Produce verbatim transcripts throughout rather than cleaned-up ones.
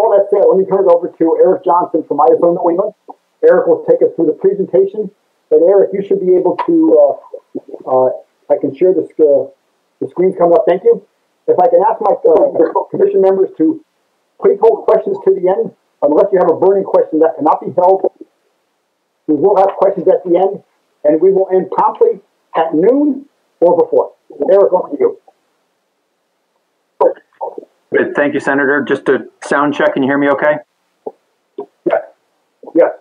all that said, let me turn it over to Eric Johnson from I S O New England. Eric will take us through the presentation. And Eric, you should be able to, uh, uh, I can share this, uh, the screen's coming up, thank you. If I can ask my uh, commission members to please hold questions to the end, unless you have a burning question that cannot be held. We will have questions at the end, and we will end promptly at noon or before. Eric, over to you. Good. Thank you, Senator. Just a sound check. Can you hear me okay? Yes. Yes.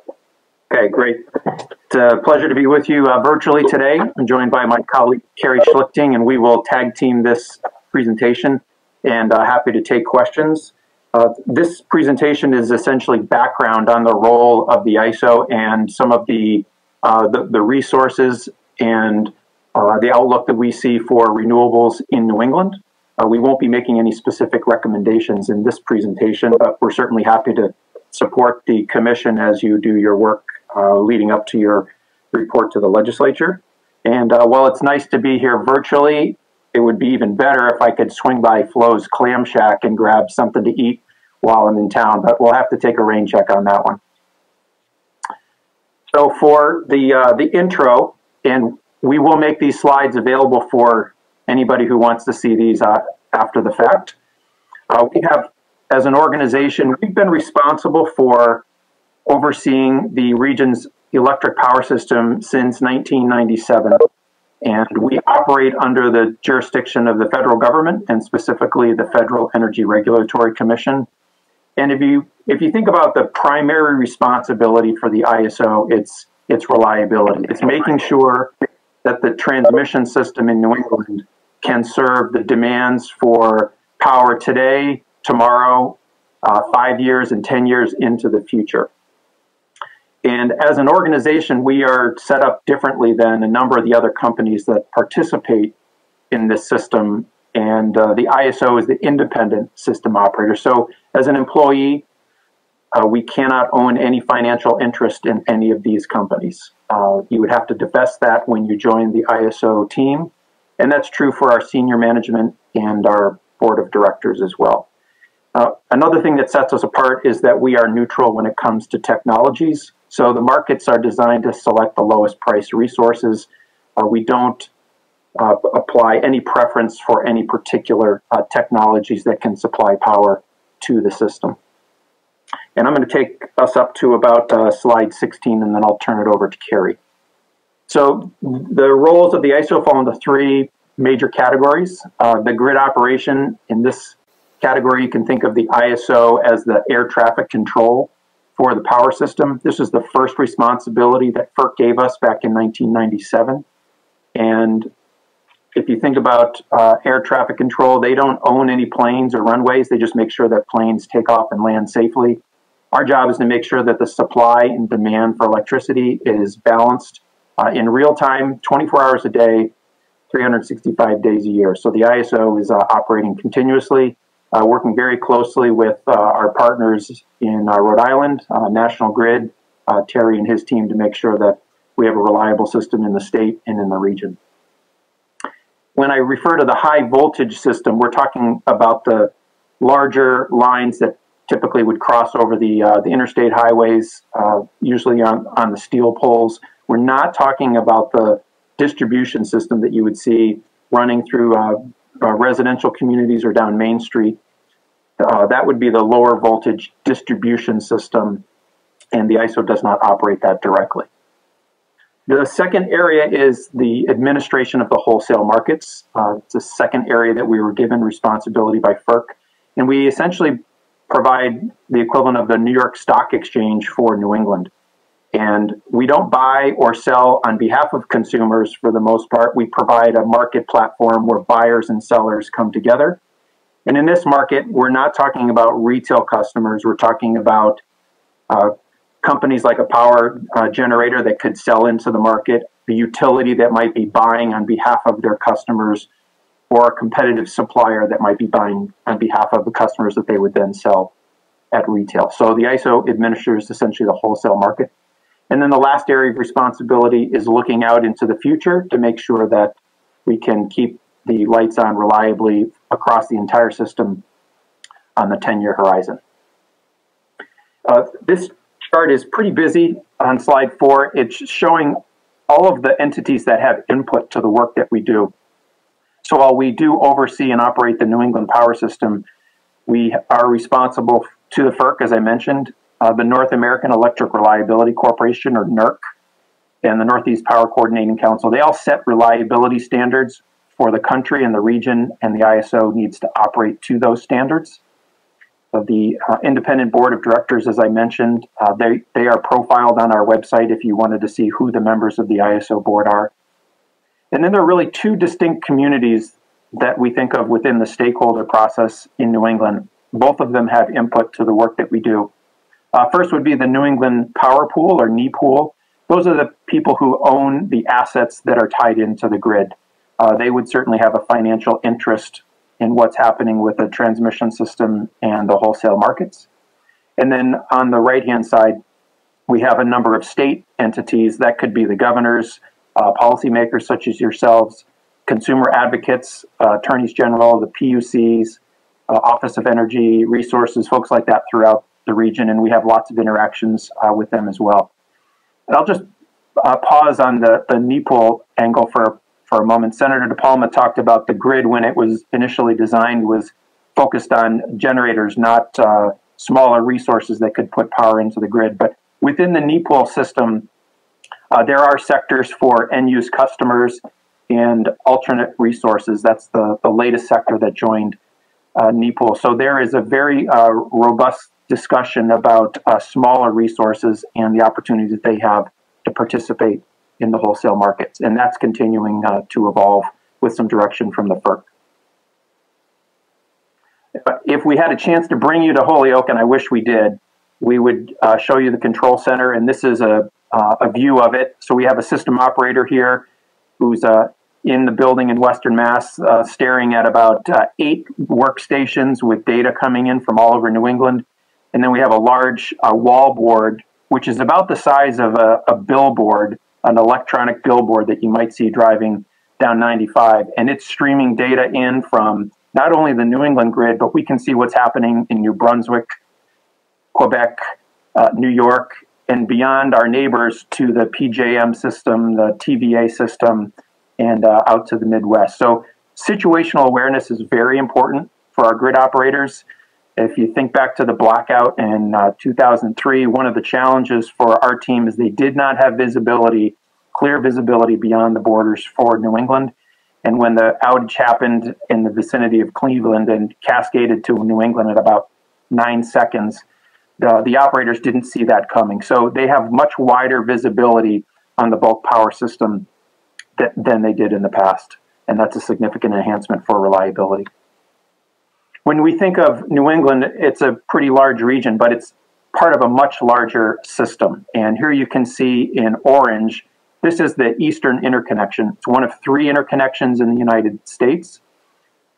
Okay, great. It's a pleasure to be with you uh, virtually today. I'm joined by my colleague, Kerry Schlichting, and we will tag team this presentation, and uh, happy to take questions. Uh, this presentation is essentially background on the role of the I S O and some of the, uh, the, the resources and uh, the outlook that we see for renewables in New England. Uh, we won't be making any specific recommendations in this presentation, but we're certainly happy to support the Commission as you do your work uh, leading up to your report to the legislature. And uh, while it's nice to be here virtually, it would be even better if I could swing by Flo's Clam Shack and grab something to eat while I'm in town, but we'll have to take a rain check on that one. So for the, uh, the intro, and we will make these slides available for anybody who wants to see these uh, after the fact. Uh, we have, as an organization, we've been responsible for overseeing the region's electric power system since nineteen ninety-seven. And we operate under the jurisdiction of the federal government and specifically the Federal Energy Regulatory Commission. And if you if you think about the primary responsibility for the I S O, it's it's reliability. It's making sure that the transmission system in New England can serve the demands for power today, tomorrow, uh, five years and ten years into the future. And as an organization, we are set up differently than a number of the other companies that participate in this system. And uh, the I S O is the independent system operator. So as an employee, uh, we cannot own any financial interest in any of these companies. Uh, you would have to divest that when you join the I S O team. And that's true for our senior management and our board of directors as well. Uh, another thing that sets us apart is that we are neutral when it comes to technologies. So the markets are designed to select the lowest price resources. Uh, we don't uh, apply any preference for any particular uh, technologies that can supply power to the system. And I'm going to take us up to about uh, slide sixteen, and then I'll turn it over to Kerry. So the roles of the I S O fall into three major categories. Uh, the grid operation in this category, you can think of the I S O as the air traffic control for the power system. This is the first responsibility that F E R C gave us back in nineteen ninety-seven. And if you think about uh, air traffic control, they don't own any planes or runways. They just make sure that planes take off and land safely. Our job is to make sure that the supply and demand for electricity is balanced uh, in real time, twenty-four hours a day, three hundred sixty-five days a year. So the I S O is uh, operating continuously. Uh, working very closely with uh, our partners in uh, Rhode Island, uh, National Grid, uh, Terry and his team, to make sure that we have a reliable system in the state and in the region. When I refer to the high voltage system, we're talking about the larger lines that typically would cross over the, uh, the interstate highways, uh, usually on, on the steel poles. We're not talking about the distribution system that you would see running through uh, Uh, residential communities or down Main Street. Uh, that would be the lower voltage distribution system, and the I S O does not operate that directly. The second area is the administration of the wholesale markets. Uh, it's a second area that we were given responsibility by F E R C, and we essentially provide the equivalent of the New York Stock Exchange for New England. And we don't buy or sell on behalf of consumers for the most part. We provide a market platform where buyers and sellers come together. And in this market, we're not talking about retail customers. We're talking about uh, companies like a power uh, generator that could sell into the market, a utility that might be buying on behalf of their customers, or a competitive supplier that might be buying on behalf of the customers that they would then sell at retail. So the I S O administers essentially the wholesale market. And then the last area of responsibility is looking out into the future to make sure that we can keep the lights on reliably across the entire system on the ten-year horizon. Uh, this chart is pretty busy on slide four. It's showing all of the entities that have input to the work that we do. So while we do oversee and operate the New England power system, we are responsible to the F E R C, as I mentioned, uh, the North American Electric Reliability Corporation, or NERC, and the Northeast Power Coordinating Council. They all set reliability standards for the country and the region, and the I S O needs to operate to those standards. So the uh, independent board of directors, as I mentioned, uh, they, they are profiled on our website if you wanted to see who the members of the I S O board are. And then there are really two distinct communities that we think of within the stakeholder process in New England. Both of them have input to the work that we do. Uh, first would be the New England Power Pool, or NEPOOL. Those are the people who own the assets that are tied into the grid. Uh, they would certainly have a financial interest in what's happening with the transmission system and the wholesale markets. And then on the right-hand side, we have a number of state entities. That could be the governors, uh, policymakers such as yourselves, consumer advocates, uh, attorneys general, the P U Cs, uh, Office of Energy Resources, folks like that throughout the region. And we have lots of interactions uh, with them as well. And I'll just uh, pause on the, the NEPOOL angle for for a moment. Senator DePalma talked about the grid when it was initially designed was focused on generators, not uh, smaller resources that could put power into the grid. But within the NEPOOL system, uh, there are sectors for end-use customers and alternate resources. That's the, the latest sector that joined uh, NEPOOL. So there is a very uh, robust discussion about uh, smaller resources and the opportunities that they have to participate in the wholesale markets. And that's continuing uh, to evolve with some direction from the F E R C. If we had a chance to bring you to Holyoke, and I wish we did, we would uh, show you the control center. And this is a, uh, a view of it. So we have a system operator here who's uh, in the building in Western Mass, uh, staring at about uh, eight workstations with data coming in from all over New England. And then we have a large uh, wall board, which is about the size of a, a billboard, an electronic billboard that you might see driving down ninety-five. And it's streaming data in from not only the New England grid, but we can see what's happening in New Brunswick, Quebec, uh, New York, and beyond our neighbors to the P J M system, the T V A system, and uh, out to the Midwest. So situational awareness is very important for our grid operators. If you think back to the blackout in uh, two thousand three, one of the challenges for our team is they did not have visibility, clear visibility beyond the borders for New England. And when the outage happened in the vicinity of Cleveland and cascaded to New England at about nine seconds, the, the operators didn't see that coming. So they have much wider visibility on the bulk power system th- than they did in the past. And that's a significant enhancement for reliability. When we think of New England, it's a pretty large region, but it's part of a much larger system. And here you can see in orange, this is the Eastern Interconnection. It's one of three interconnections in the United States.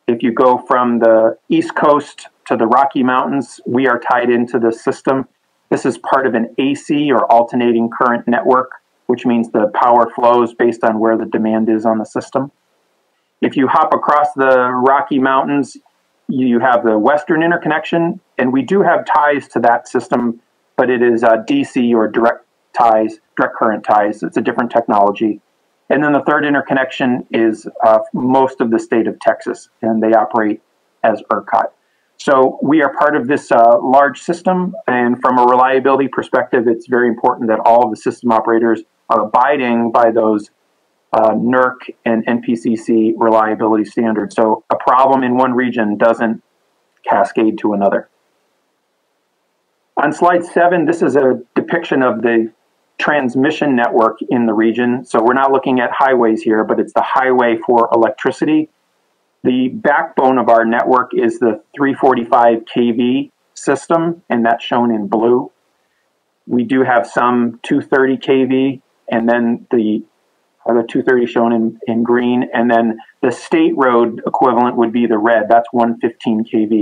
If you go from the East Coast to the Rocky Mountains, we are tied into this system. This is part of an A C, or alternating current network, which means the power flows based on where the demand is on the system. If you hop across the Rocky Mountains, you have the Western Interconnection, and we do have ties to that system, but it is uh, D C, or direct ties, direct current ties. It's a different technology. And then the third interconnection is uh, most of the state of Texas, and they operate as ERCOT. So we are part of this uh, large system, and from a reliability perspective, it's very important that all of the system operators are abiding by those Uh, NERC and N P C C reliability standards. So a problem in one region doesn't cascade to another. On slide seven, this is a depiction of the transmission network in the region. So we're not looking at highways here, but it's the highway for electricity. The backbone of our network is the three forty-five K V system, and that's shown in blue. We do have some two thirty K V, and then the Are the two thirty shown in, in green, and then the state road equivalent would be the red. That's one fifteen K V.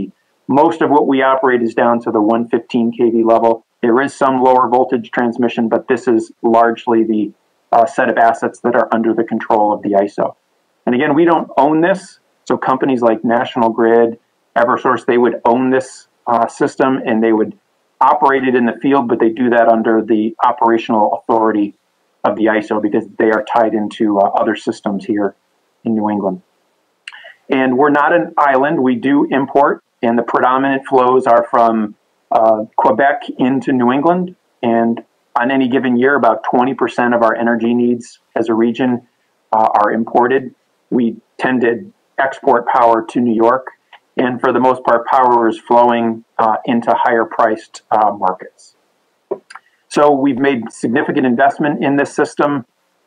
Most of what we operate is down to the one fifteen K V level. There is some lower voltage transmission, but this is largely the uh, set of assets that are under the control of the I S O. And again, we don't own this. So companies like National Grid, Eversource, they would own this uh, system, and they would operated in the field, but they do that under the operational authority of the I S O because they are tied into uh, other systems here in New England. And we're not an island. We do import, and the predominant flows are from uh, Quebec into New England. And on any given year, about twenty percent of our energy needs as a region uh, are imported. We tend to export power to New York. And for the most part, power is flowing uh, into higher-priced uh, markets. So we've made significant investment in this system,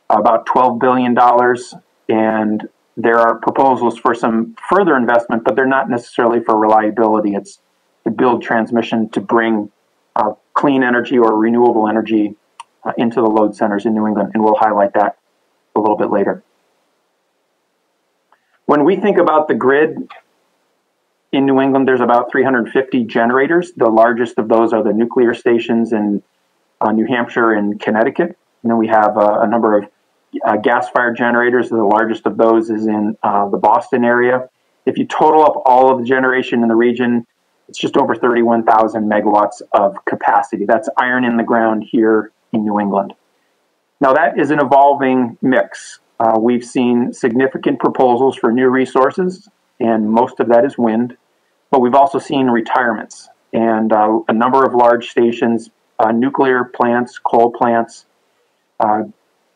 about twelve billion dollars, and there are proposals for some further investment, but they're not necessarily for reliability. It's to build transmission to bring uh, clean energy or renewable energy uh, into the load centers in New England, and we'll highlight that a little bit later. When we think about the grid in New England, there's about three hundred fifty generators. The largest of those are the nuclear stations in uh, New Hampshire and Connecticut. And then we have uh, a number of uh, gas-fired generators. The largest of those is in uh, the Boston area. If you total up all of the generation in the region, it's just over thirty-one thousand megawatts of capacity. That's iron in the ground here in New England. Now, that is an evolving mix. Uh, we've seen significant proposals for new resources, and most of that is wind. But we've also seen retirements and uh, a number of large stations, uh, nuclear plants, coal plants, uh,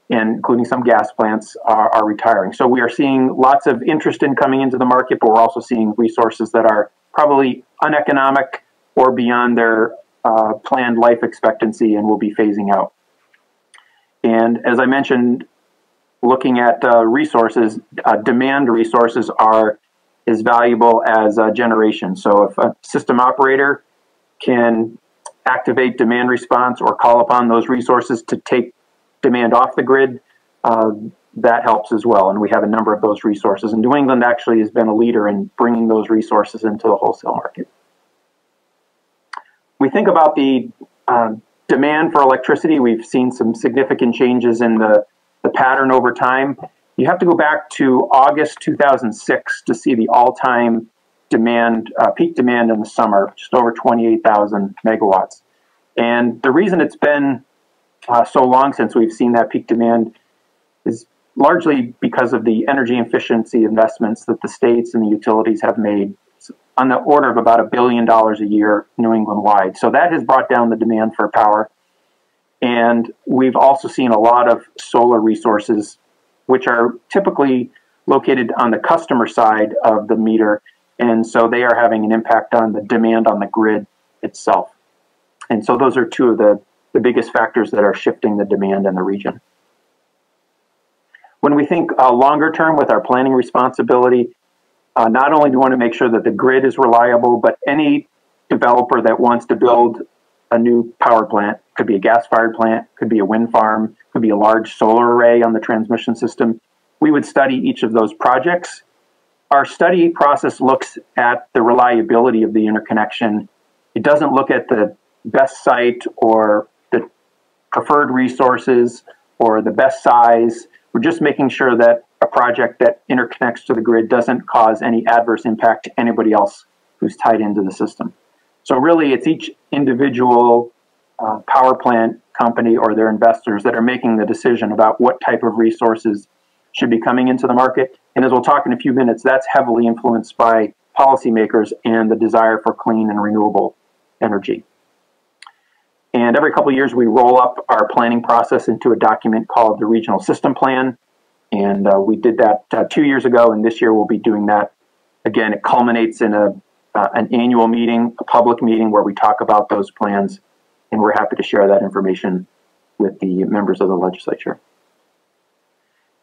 and including some gas plants are, are retiring. So we are seeing lots of interest in coming into the market, but we're also seeing resources that are probably uneconomic or beyond their uh, planned life expectancy and will be phasing out. And as I mentioned, looking at uh, resources, uh, demand resources are as valuable as uh, generation. So if a system operator can activate demand response or call upon those resources to take demand off the grid, uh, that helps as well. And we have a number of those resources. And New England actually has been a leader in bringing those resources into the wholesale market. We think about the uh, demand for electricity. We've seen some significant changes in the, the pattern over time. You have to go back to August two thousand six to see the all-time demand, uh, peak demand in the summer, just over twenty-eight thousand megawatts. And the reason it's been uh, so long since we've seen that peak demand is largely because of the energy efficiency investments that the states and the utilities have made, it's on the order of about a billion dollars a year New England-wide. So that has brought down the demand for power. And we've also seen a lot of solar resources, which are typically located on the customer side of the meter. And so they are having an impact on the demand on the grid itself. And so those are two of the, the biggest factors that are shifting the demand in the region. When we think uh, longer term with our planning responsibility, uh, not only do we want to make sure that the grid is reliable, but any developer that wants to build a new power plant, could be a gas-fired plant, could be a wind farm, could be a large solar array on the transmission system. We would study each of those projects. Our study process looks at the reliability of the interconnection. It doesn't look at the best site or the preferred resources or the best size. We're just making sure that a project that interconnects to the grid doesn't cause any adverse impact to anybody else who's tied into the system. So really, it's each individual uh, power plant company or their investors that are making the decision about what type of resources should be coming into the market. And as we'll talk in a few minutes, that's heavily influenced by policymakers and the desire for clean and renewable energy. And every couple of years, we roll up our planning process into a document called the Regional System Plan. And uh, we did that uh, two years ago, and this year we'll be doing that again. It culminates in a Uh, an annual meeting, a public meeting where we talk about those plans, and we're happy to share that information with the members of the legislature.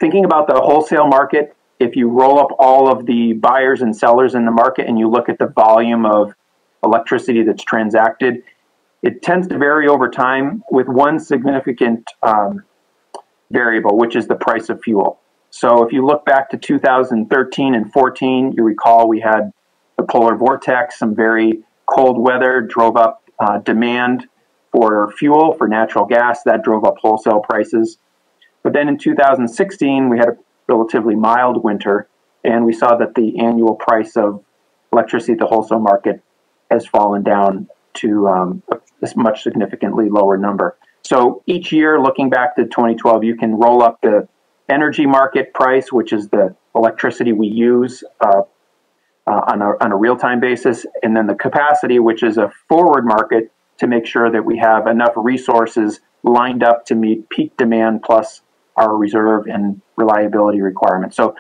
Thinking about the wholesale market, if you roll up all of the buyers and sellers in the market and you look at the volume of electricity that's transacted, it tends to vary over time with one significant um, variable, which is the price of fuel. So if you look back to two thousand thirteen and fourteen, you recall we had the polar vortex, some very cold weather drove up uh, demand for fuel, for natural gas. That drove up wholesale prices. But then in two thousand sixteen, we had a relatively mild winter, and we saw that the annual price of electricity at the wholesale market has fallen down to um, this much significantly lower number. So each year, looking back to twenty twelve, you can roll up the energy market price, which is the electricity we use uh, uh, on a, on a real-time basis, and then the capacity, which is a forward market, to make sure that we have enough resources lined up to meet peak demand plus our reserve and reliability requirements. So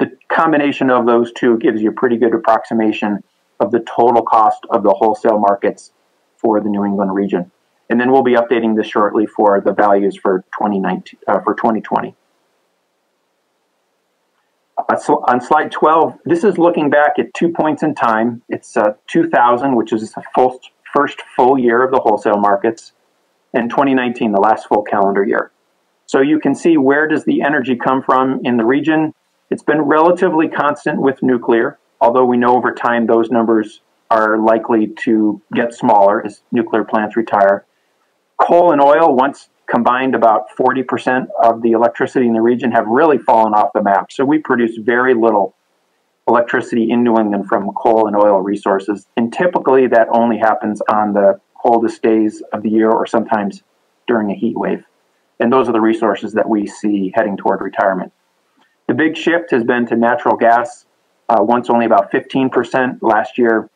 the combination of those two gives you a pretty good approximation of the total cost of the wholesale markets for the New England region. And then we'll be updating this shortly for the values for twenty nineteen, uh, for twenty twenty. Uh, so on slide twelve, this is looking back at two points in time. It's uh, two thousand, which is the full, first full year of the wholesale markets, and twenty nineteen, the last full calendar year. So you can see, where does the energy come from in the region? It's been relatively constant with nuclear, although we know over time those numbers are likely to get smaller as nuclear plants retire. Coal and oil, once combined about forty percent of the electricity in the region, have really fallen off the map. So we produce very little electricity in New England from coal and oil resources. And typically that only happens on the coldest days of the year or sometimes during a heat wave. And those are the resources that we see heading toward retirement. The big shift has been to natural gas. Uh, once only about fifteen percent, last year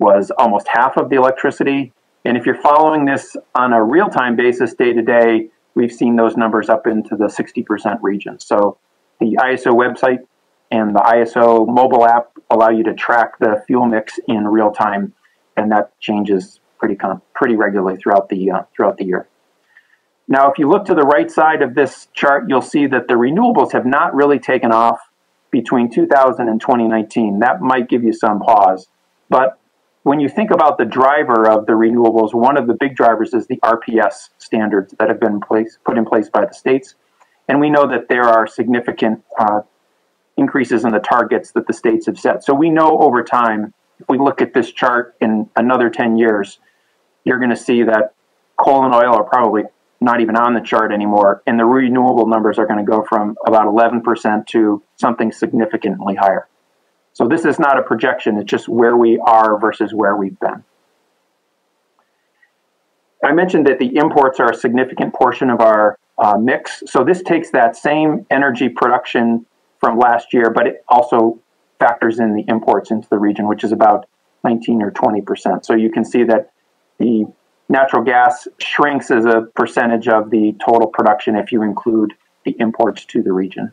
was almost half of the electricity. And if you're following this on a real-time basis, day-to-day, we've seen those numbers up into the sixty percent region. So the I S O website and the I S O mobile app allow you to track the fuel mix in real-time, and that changes pretty pretty regularly throughout the, uh, throughout the year. Now, if you look to the right side of this chart, you'll see that the renewables have not really taken off between two thousand and twenty nineteen. That might give you some pause. But when you think about the driver of the renewables, one of the big drivers is the R P S standards that have been place, put in place by the states. And we know that there are significant uh, increases in the targets that the states have set. So we know over time, if we look at this chart in another ten years, you're going to see that coal and oil are probably not even on the chart anymore, and the renewable numbers are going to go from about eleven percent to something significantly higher. So this is not a projection, it's just where we are versus where we've been. I mentioned that the imports are a significant portion of our uh, mix, so this takes that same energy production from last year, but it also factors in the imports into the region, which is about nineteen or twenty percent. So you can see that the natural gas shrinks as a percentage of the total production if you include the imports to the region.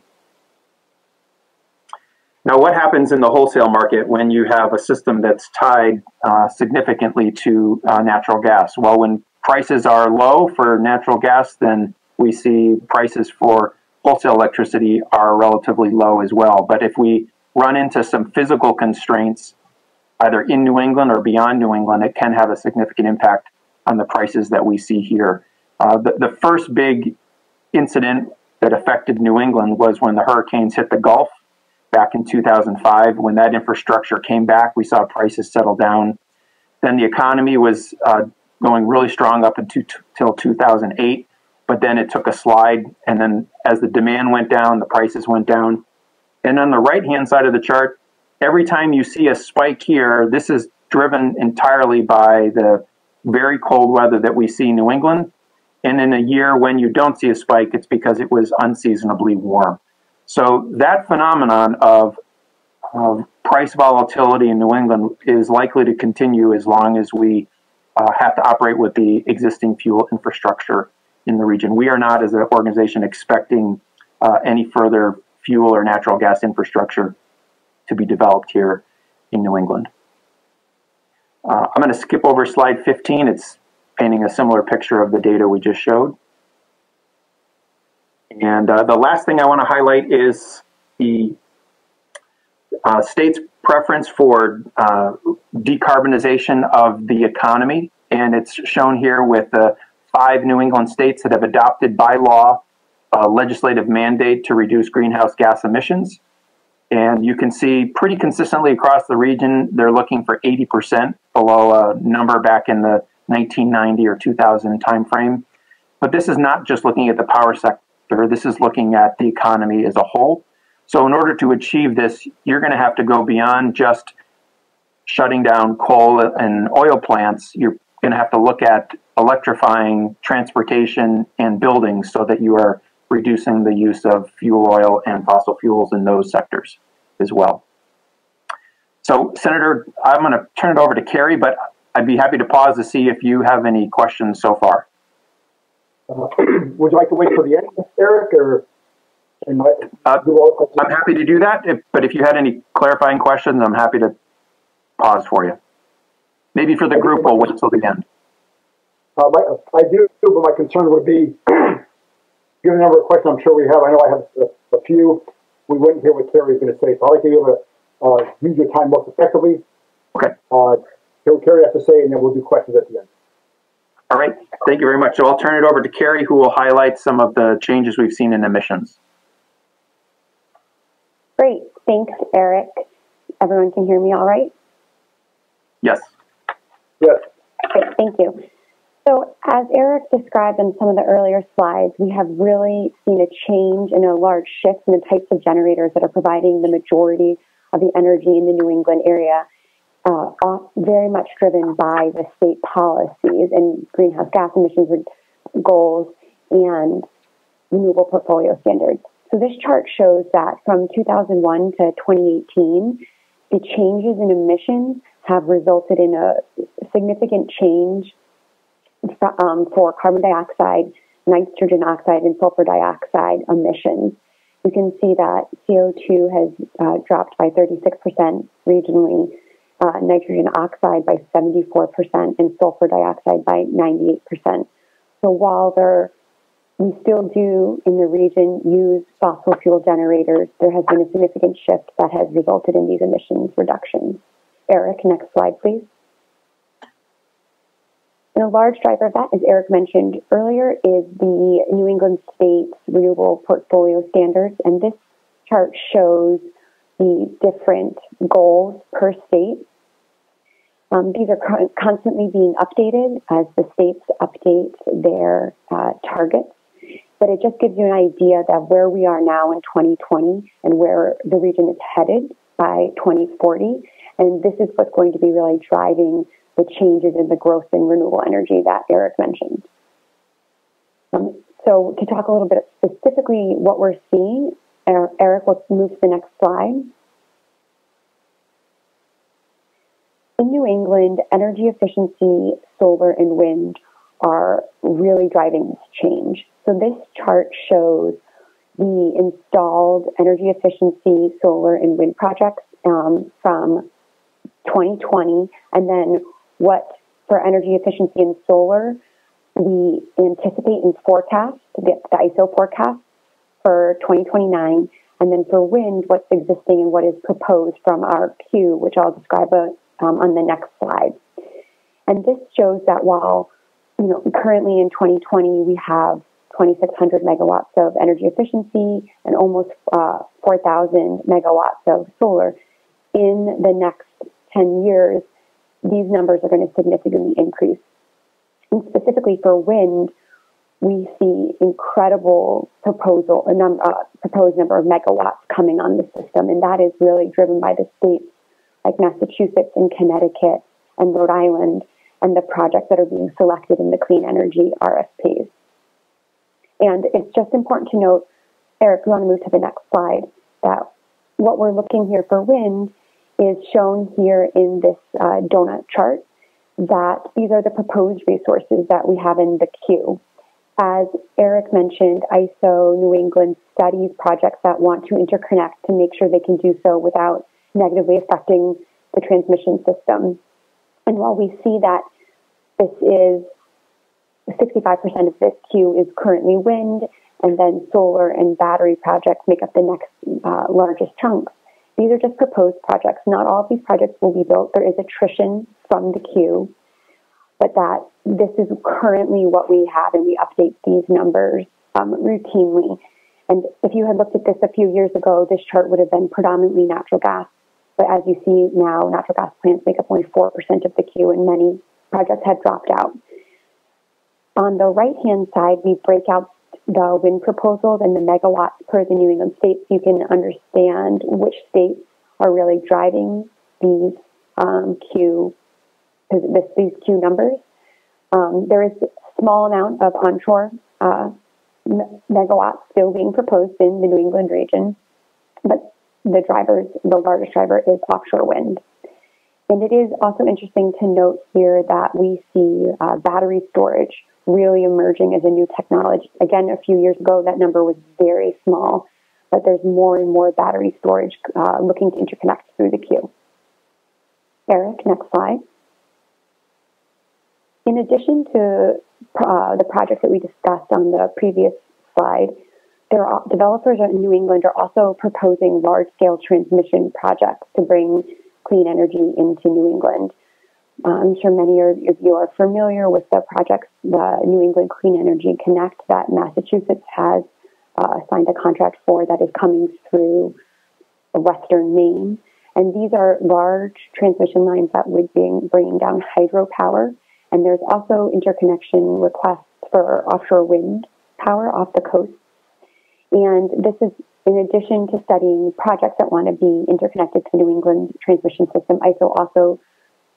Now, what happens in the wholesale market when you have a system that's tied uh, significantly to uh, natural gas? Well, when prices are low for natural gas, then we see prices for wholesale electricity are relatively low as well. But if we run into some physical constraints, either in New England or beyond New England, it can have a significant impact on the prices that we see here. Uh, the, the first big incident that affected New England was when the hurricanes hit the Gulf back in two thousand five. When that infrastructure came back, we saw prices settle down. Then the economy was uh, going really strong up until two thousand eight, but then it took a slide. And then as the demand went down, the prices went down. And on the right-hand side of the chart, every time you see a spike here, this is driven entirely by the very cold weather that we see in New England. And in a year when you don't see a spike, it's because it was unseasonably warm. So that phenomenon of, of price volatility in New England is likely to continue as long as we uh, have to operate with the existing fuel infrastructure in the region. We are not, as an organization, expecting uh, any further fuel or natural gas infrastructure to be developed here in New England. Uh, I'm going to skip over slide fifteen. It's painting a similar picture of the data we just showed. And uh, the last thing I want to highlight is the uh, state's preference for uh, decarbonization of the economy. And it's shown here with the uh, five New England states that have adopted by law a legislative mandate to reduce greenhouse gas emissions. And you can see pretty consistently across the region, they're looking for eighty percent, below a number back in the nineteen ninety or two thousand timeframe. But this is not just looking at the power sector. This is looking at the economy as a whole. So in order to achieve this, you're going to have to go beyond just shutting down coal and oil plants. You're going to have to look at electrifying transportation and buildings so that you are reducing the use of fuel oil and fossil fuels in those sectors as well. So, Senator, I'm going to turn it over to Kerry, but I'd be happy to pause to see if you have any questions so far. Uh, would you like to wait for the end, Eric, or can I uh, do all questions? I'm happy to do that, if, but if you had any clarifying questions, I'm happy to pause for you. Maybe for the group, we'll wait till the end. Uh, my, I do, but my concern would be, given the number of questions I'm sure we have, I know I have a, a few, we wouldn't hear what Kerry is going to say, so I'd like to be able to uh, use your time most effectively. Okay. Uh, hear what Kerry has to say, and then we'll do questions at the end. All right, thank you very much. So I'll turn it over to Kerry, who will highlight some of the changes we've seen in emissions. Great, thanks, Eric. Everyone can hear me all right? Yes. Yes. Great, thank you. So as Eric described in some of the earlier slides, we have really seen a change and a large shift in the types of generators that are providing the majority of the energy in the New England area. Uh, very much driven by the state policies and greenhouse gas emissions goals and renewable portfolio standards. So this chart shows that from two thousand one to twenty eighteen, the changes in emissions have resulted in a significant change for, um, for carbon dioxide, nitrogen oxide, and sulfur dioxide emissions. You can see that C O two has uh, dropped by thirty-six percent regionally, Uh, nitrogen oxide by seventy-four percent, and sulfur dioxide by ninety-eight percent. So while there, we still do in the region use fossil fuel generators, there has been a significant shift that has resulted in these emissions reductions. Eric, next slide, please. And a large driver of that, as Eric mentioned earlier, is the New England State's Renewable Portfolio Standards, and this chart shows the different goals per state. Um, these are co constantly being updated as the states update their uh, targets, but it just gives you an idea that where we are now in twenty twenty and where the region is headed by twenty forty, and this is what's going to be really driving the changes in the growth in renewable energy that Eric mentioned. Um, so to talk a little bit specifically what we're seeing, Eric, let's move to the next slide. In New England, energy efficiency, solar, and wind are really driving this change. So this chart shows the installed energy efficiency, solar, and wind projects um, from twenty twenty, and then what for energy efficiency and solar we anticipate and forecast, the, the I S O forecast, for twenty twenty-nine, and then for wind, what's existing and what is proposed from our queue, which I'll describe uh, um, on the next slide. And this shows that while, you know, currently in twenty twenty, we have twenty-six hundred megawatts of energy efficiency and almost uh, four thousand megawatts of solar. In the next ten years, these numbers are going to significantly increase. And specifically for wind, we see incredible proposal, a num uh, proposed number of megawatts coming on the system, and that is really driven by the states like Massachusetts and Connecticut and Rhode Island and the projects that are being selected in the clean energy R F Ps. And it's just important to note, Eric, you want to move to the next slide, that what we're looking here for wind is shown here in this uh, donut chart, that these are the proposed resources that we have in the queue. As Eric mentioned, I S O New England studies projects that want to interconnect to make sure they can do so without negatively affecting the transmission system. And while we see that this is sixty-five percent of this queue is currently wind, and then solar and battery projects make up the next uh, largest chunks, these are just proposed projects. Not all of these projects will be built. There is attrition from the queue, but that this is currently what we have, and we update these numbers um, routinely. And if you had looked at this a few years ago, this chart would have been predominantly natural gas. But as you see now, natural gas plants make up only four percent of the queue, and many projects have dropped out. On the right-hand side, we break out the wind proposals and the megawatts per the New England states. You can understand which states are really driving these um, queue, this, these queue numbers. Um, there is a small amount of onshore uh, megawatts still being proposed in the New England region, but the drivers, the largest driver is offshore wind. And it is also interesting to note here that we see uh, battery storage really emerging as a new technology. Again, a few years ago, that number was very small, but there's more and more battery storage uh, looking to interconnect through the queue. Eric, next slide. In addition to uh, the projects that we discussed on the previous slide, there are, developers in New England are also proposing large-scale transmission projects to bring clean energy into New England. Uh, I'm sure many of you are familiar with the projects, the New England Clean Energy Connect, that Massachusetts has uh, signed a contract for, that is coming through Western Maine. And these are large transmission lines that would be bringing down hydropower. And there's also interconnection requests for offshore wind power off the coast. And this is in addition to studying projects that want to be interconnected to the New England transmission system. I S O also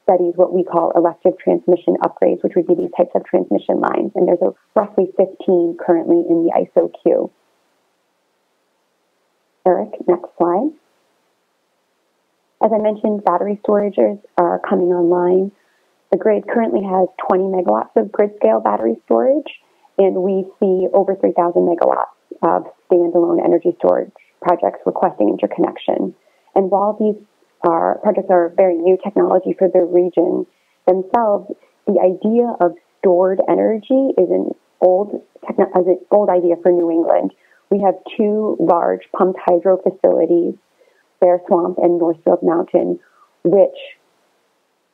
studies what we call elective transmission upgrades, which would be these types of transmission lines. And there's a roughly fifteen currently in the I S O queue. Eric, next slide. As I mentioned, battery storages are coming online. The grid currently has twenty megawatts of grid-scale battery storage, and we see over three thousand megawatts of standalone energy storage projects requesting interconnection. And while these are, projects are very new technology for the region themselves, the idea of stored energy is an old, is an old idea for New England. We have two large pumped hydro facilities, Bear Swamp and Northfield Mountain, which,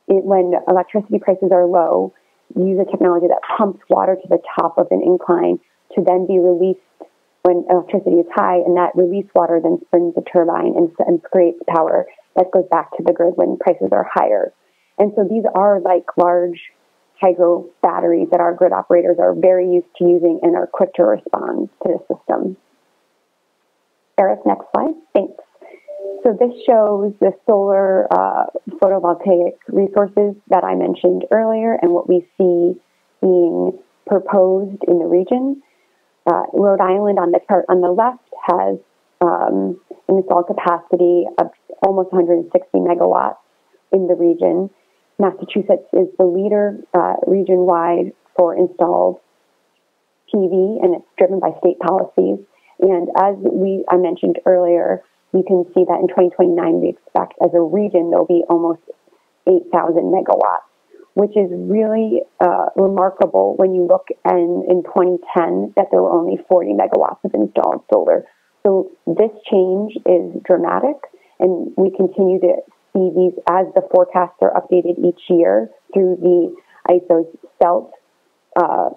it, when electricity prices are low, use a technology that pumps water to the top of an incline to then be released when electricity is high, and that released water then springs a turbine and, and creates power that goes back to the grid when prices are higher. And so these are like large hydro batteries that our grid operators are very used to using and are quick to respond to the system. Eric, next slide. Thanks. So this shows the solar uh, photovoltaic resources that I mentioned earlier and what we see being proposed in the region. Uh, Rhode Island on the chart on the left has um, an installed capacity of almost one hundred sixty megawatts in the region. Massachusetts is the leader uh, region-wide for installed P V, and it's driven by state policies. And as we I mentioned earlier, you can see that in twenty twenty-nine, we expect as a region, there'll be almost eight thousand megawatts, which is really uh, remarkable when you look and in twenty ten that there were only forty megawatts of installed solar. So this change is dramatic, and we continue to see these as the forecasts are updated each year through the I S O's SELT uh,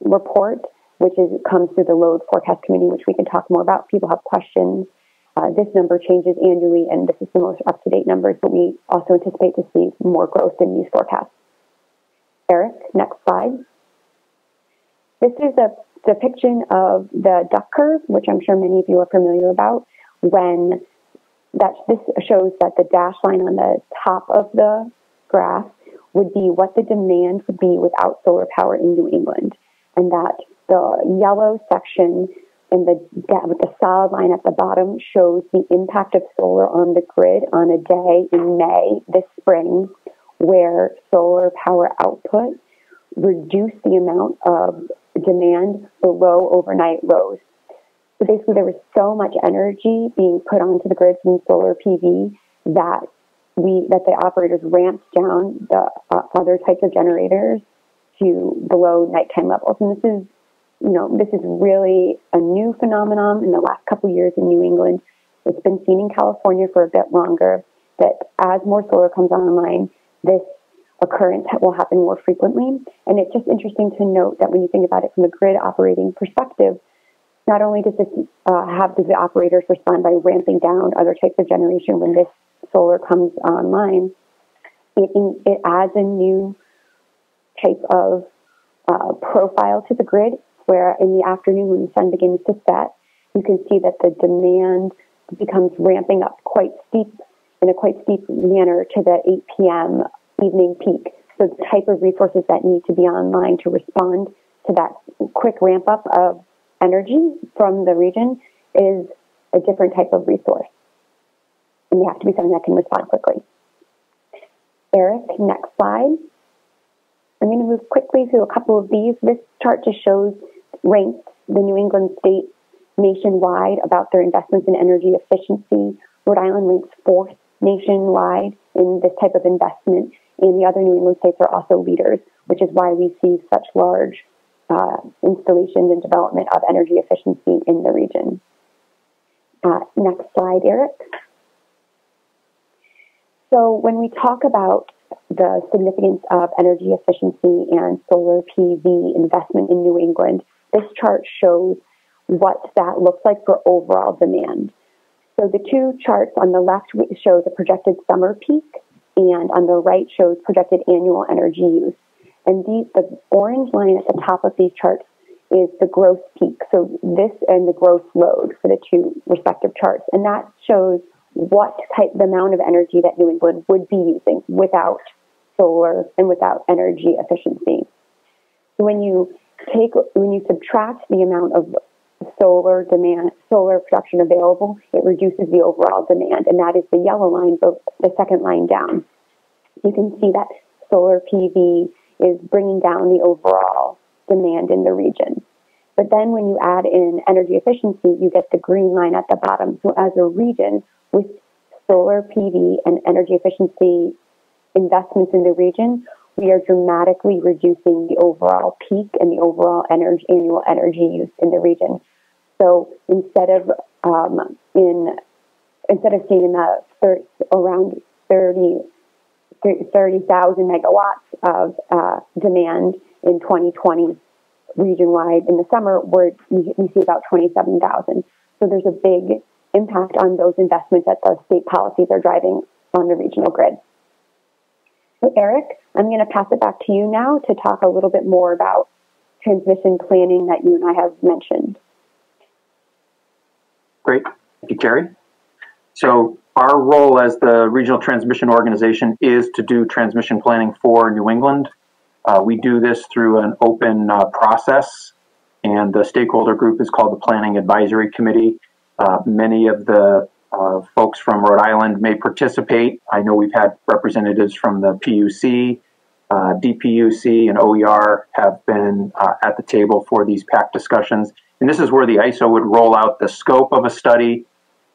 report, which is, comes through the Load Forecast Committee, which we can talk more about if people have questions. Uh, this number changes annually, and this is the most up-to-date numbers, but we also anticipate to see more growth in these forecasts. Eric, next slide. This is a depiction of the duck curve, which I'm sure many of you are familiar about, when that this shows that the dashed line on the top of the graph would be what the demand would be without solar power in New England, and that the yellow section and the, the solid line at the bottom shows the impact of solar on the grid on a day in May this spring where solar power output reduced the amount of demand below overnight lows. So basically there was so much energy being put onto the grid from solar P V that we that the operators ramped down the uh, other types of generators to below nighttime levels. And this is You know, this is really a new phenomenon in the last couple of years in New England. It's been seen in California for a bit longer, that as more solar comes online, this occurrence will happen more frequently. And it's just interesting to note that when you think about it from a grid operating perspective, not only does this uh, have the operators respond by ramping down other types of generation when this solar comes online, it, it adds a new type of uh, profile to the grid, where in the afternoon when the sun begins to set, you can see that the demand becomes ramping up quite steep in a quite steep manner to the eight p m evening peak. the type of resources that need to be online to respond to that quick ramp up of energy from the region is a different type of resource. And you have to be something that can respond quickly. Eric, next slide. I'm going to move quickly through a couple of these. This chart just shows ranked the New England states nationwide about their investments in energy efficiency. Rhode Island ranks fourth nationwide in this type of investment, and the other New England states are also leaders, which is why we see such large uh, installations and development of energy efficiency in the region. Uh, next slide, Eric. So when we talk about the significance of energy efficiency and solar P V investment in New England, this chart shows what that looks like for overall demand. So the two charts on the left show the projected summer peak, and on the right shows projected annual energy use. And these, the orange line at the top of these charts is the gross peak. So this and the gross load for the two respective charts. And that shows what type, the amount of energy that New England would be using without solar and without energy efficiency. When you take, when you subtract the amount of solar demand, solar production available, it reduces the overall demand, and that is the yellow line, both the second line down. You can see that solar P V is bringing down the overall demand in the region. But then when you add in energy efficiency, you get the green line at the bottom. So as a region, with solar P V and energy efficiency investments in the region, we are dramatically reducing the overall peak and the overall energy, annual energy use in the region. So instead of um, in instead of seeing in the thirty, around thirty thousand megawatts of uh, demand in twenty twenty region-wide in the summer, we're, we see about twenty-seven thousand. So there's a big impact on those investments that the state policies are driving on the regional grid. So Eric, I'm going to pass it back to you now to talk a little bit more about transmission planning that you and I have mentioned. Great. Thank you, Kerry. So our role as the regional transmission organization is to do transmission planning for New England. Uh, we do this through an open uh, process, and the stakeholder group is called the Planning Advisory Committee. Uh, many of the uh, folks from Rhode Island may participate. I know we've had representatives from the P U C, uh, D P U C, and O E R have been uh, at the table for these PAC discussions. And this is where the I S O would roll out the scope of a study.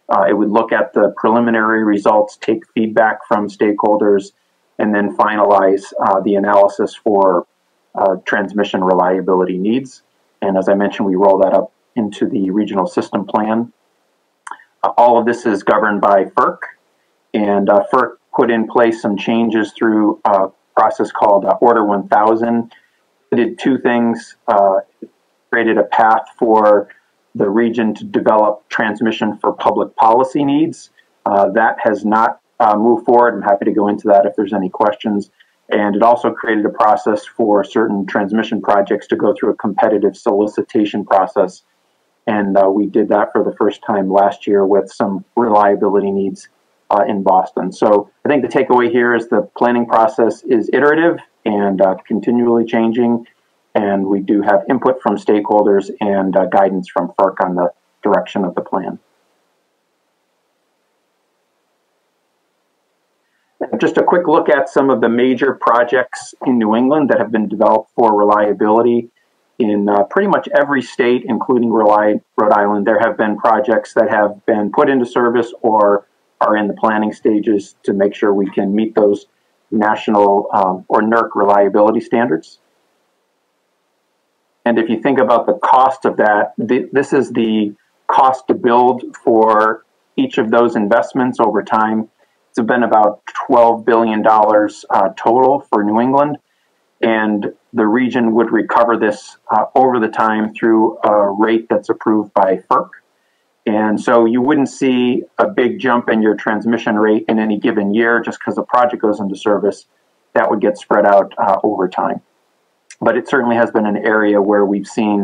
Uh, it would look at the preliminary results, take feedback from stakeholders, and then finalize uh, the analysis for uh, transmission reliability needs. And as I mentioned, we roll that up into the regional system plan. Uh, all of this is governed by FERC, and uh, FERC put in place some changes through a process called uh, Order one thousand. It did two things. Uh, it created a path for the region to develop transmission for public policy needs. Uh, that has not Uh, move forward. I'm happy to go into that if there's any questions. And it also created a process for certain transmission projects to go through a competitive solicitation process. And uh, we did that for the first time last year with some reliability needs uh, in Boston. So I think the takeaway here is the planning process is iterative and uh, continually changing. And we do have input from stakeholders and uh, guidance from FERC on the direction of the plan. Just a quick look at some of the major projects in New England that have been developed for reliability. In uh, pretty much every state, including Rhode Island, there have been projects that have been put into service or are in the planning stages to make sure we can meet those national um, or NERC reliability standards. And if you think about the cost of that, th this is the cost to build for each of those investments over time. It's been about twelve billion dollars uh, total for New England, and the region would recover this uh, over the time through a rate that's approved by FERC. And so you wouldn't see a big jump in your transmission rate in any given year just because a project goes into service. That would get spread out uh, over time. But it certainly has been an area where we've seen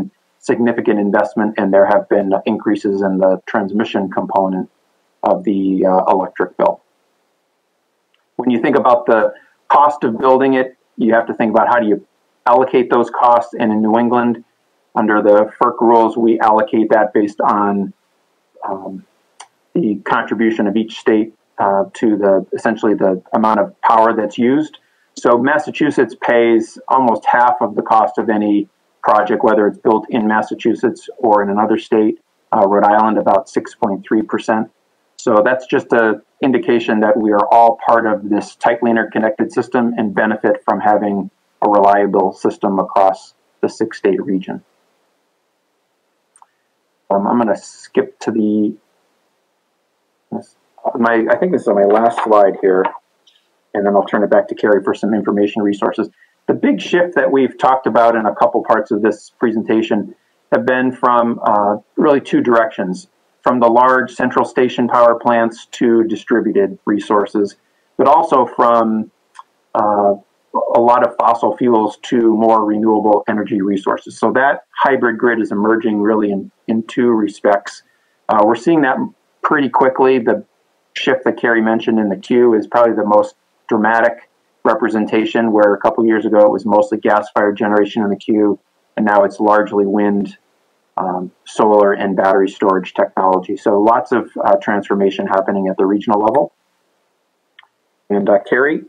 significant investment, and there have been increases in the transmission component of the uh, electric bill. When you think about the cost of building it, you have to think about how do you allocate those costs. And in New England, under the F E R C rules, we allocate that based on um, the contribution of each state uh, to the essentially the amount of power that's used. So Massachusetts pays almost half of the cost of any project, whether it's built in Massachusetts or in another state. Uh, Rhode Island, about six point three percent. So that's just an indication that we are all part of this tightly interconnected system and benefit from having a reliable system across the six-state region. Um, I'm going to skip to the, this, my, I think this is my last slide here, and then I'll turn it back to Kerry for some information resources. The big shift that we've talked about in a couple parts of this presentation have been from uh, really two directions, from the large central station power plants to distributed resources, but also from uh, a lot of fossil fuels to more renewable energy resources. So that hybrid grid is emerging really in, in two respects. Uh, we're seeing that pretty quickly. The shift that Kerry mentioned in the queue is probably the most dramatic representation, where a couple years ago it was mostly gas-fired generation in the queue, and now it's largely wind, um, solar, and battery storage technology. So lots of uh, transformation happening at the regional level. And uh, Kerry,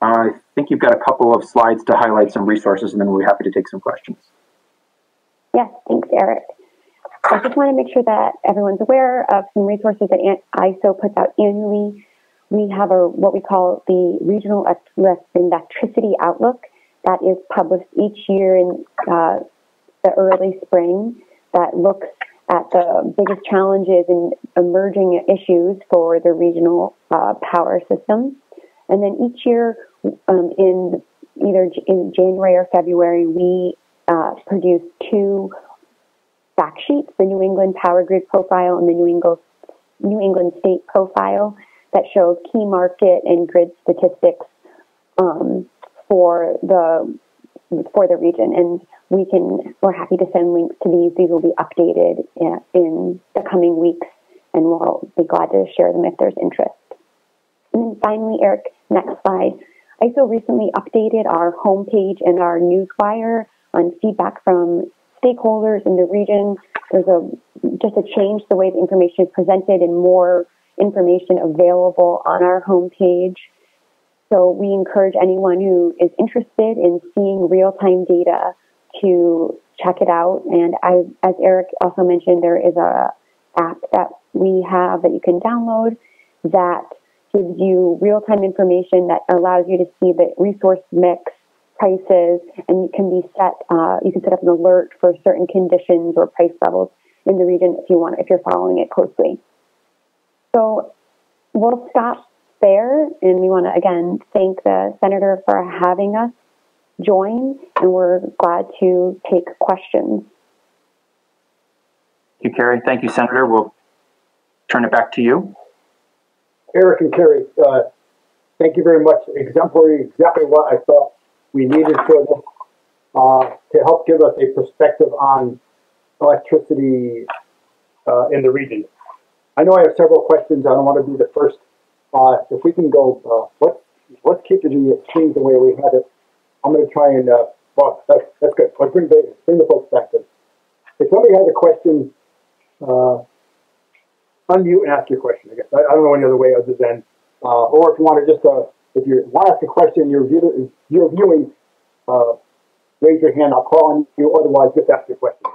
I think you've got a couple of slides to highlight some resources, and then we'll be happy to take some questions. Yeah, thanks, Eric. I just want to make sure that everyone's aware of some resources that I S O puts out annually. We have a what we call the Regional Electricity Outlook that is published each year in uh, the early spring, that looks at the biggest challenges and emerging issues for the regional uh, power system. And then each year um, in either in January or February, we uh, produce two fact sheets, the New England Power Grid Profile and the New England, New England State Profile, that shows key market and grid statistics um, for the for the region, and we can we're happy to send links to these. These will be updated in the coming weeks, and we'll be glad to share them if there's interest. And then finally, Eric, next slide. I S O recently updated our homepage and our newswire on feedback from stakeholders in the region. There's a just a change the way the information is presented and more information available on our homepage. So we encourage anyone who is interested in seeing real-time data to check it out. And I, as Eric also mentioned, there is a app that we have that you can download that gives you real-time information that allows you to see the resource mix, prices, and you can be set. Uh, you can set up an alert for certain conditions or price levels in the region if you want, if you're following it closely. So we'll stop there, and we want to again thank the Senator for having us join, and we're glad to take questions. Thank you, Kerry. Thank you, Senator. We'll turn it back to you. Eric and Kerry, uh, thank you very much. Exemplary, exactly what I thought we needed for this, uh, to help give us a perspective on electricity uh, in the region. I know I have several questions. I don't want to be the first. Uh, if we can go, uh, let's, let's keep the exchange the way we had it. I'm going to try and, uh, well, that's, that's good. Let's bring the, bring the folks back in. If somebody has a question, uh, unmute and ask your question, I guess. I, I don't know any other way other than, uh, or if you want to just, uh, if you want to ask a question, you're, view, you're viewing, uh, raise your hand, I'll call on you, otherwise just ask your question.